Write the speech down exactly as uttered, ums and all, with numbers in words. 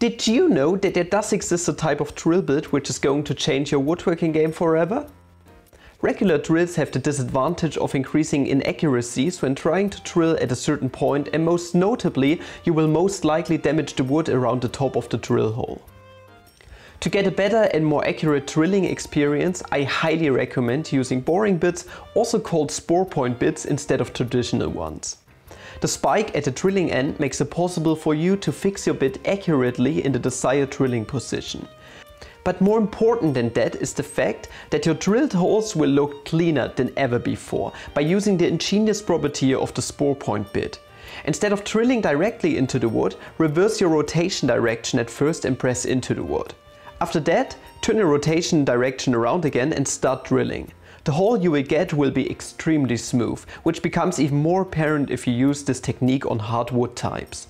Did you know that there does exist a type of drill bit which is going to change your woodworking game forever? Regular drills have the disadvantage of increasing inaccuracies when trying to drill at a certain point, and most notably you will most likely damage the wood around the top of the drill hole. To get a better and more accurate drilling experience, I highly recommend using boring bits, also called spur point bits, instead of traditional ones. The spike at the drilling end makes it possible for you to fix your bit accurately in the desired drilling position. But more important than that is the fact that your drilled holes will look cleaner than ever before by using the ingenious property of the spur point bit. Instead of drilling directly into the wood, reverse your rotation direction at first and press into the wood. After that, turn your rotation direction around again and start drilling. The hole you will get will be extremely smooth, which becomes even more apparent if you use this technique on hard wood types.